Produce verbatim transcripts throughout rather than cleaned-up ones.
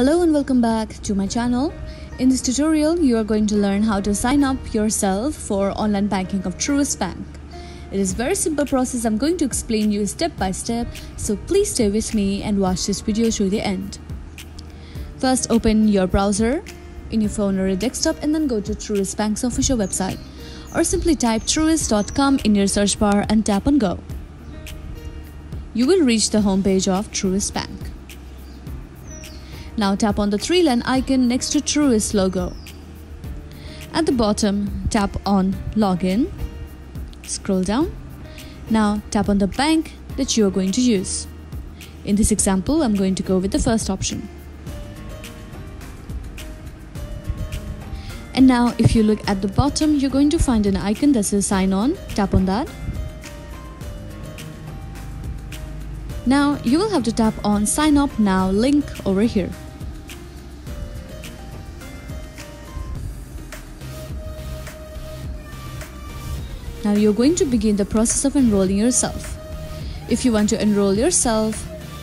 Hello and welcome back to my channel. In this tutorial, you are going to learn how to sign up yourself for online banking of Truist Bank. It is a very simple process. I'm going to explain you step by step, so please stay with me and watch this video to the end. First, open your browser in your phone or your desktop and then go to Truist Bank's official website, or simply type truist dot com in your search bar and tap on go. You will reach the homepage of Truist Bank. Now tap on the three-line icon next to Truist logo. At the bottom, tap on Login. Scroll down. Now tap on the bank that you are going to use. In this example, I'm going to go with the first option. And now if you look at the bottom, you're going to find an icon that says Sign On. Tap on that. Now you will have to tap on Sign Up Now link over here. Now you're going to begin the process of enrolling yourself. If you want to enroll yourself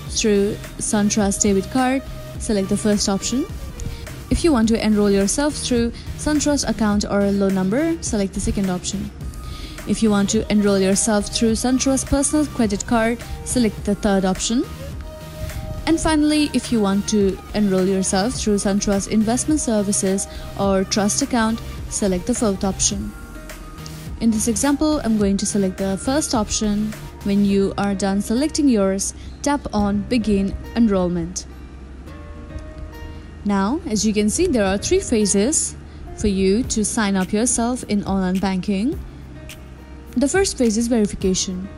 through SunTrust debit card, select the first option. If you want to enroll yourself through SunTrust account or loan number, select the second option. If you want to enroll yourself through SunTrust personal credit card, select the third option. And finally, if you want to enroll yourself through SunTrust investment services or trust account, select the fourth option. In this example, I'm going to select the first option. When you are done selecting yours, tap on Begin Enrollment. Now, as you can see, there are three phases for you to sign up yourself in online banking. The first phase is verification.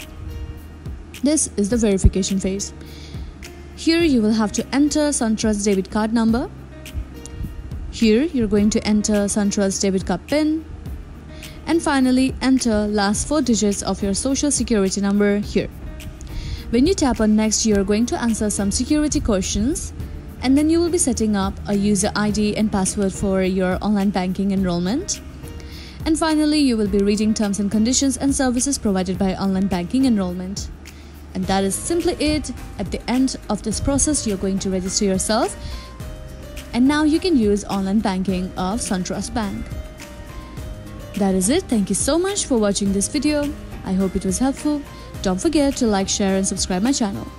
This is the verification phase. Here you will have to enter SunTrust debit card number. Here you're going to enter SunTrust debit card PIN. And finally enter last four digits of your social security number here. When you tap on next, you're going to answer some security questions. And then you will be setting up a user I D and password for your online banking enrollment. And finally, you will be reading terms and conditions and services provided by online banking enrollment. And that is simply it. At the end of this process, you're going to register yourself. And now you can use online banking of SunTrust Bank. That is it. Thank you so much for watching this video. I hope it was helpful. Don't forget to like, share and subscribe my channel.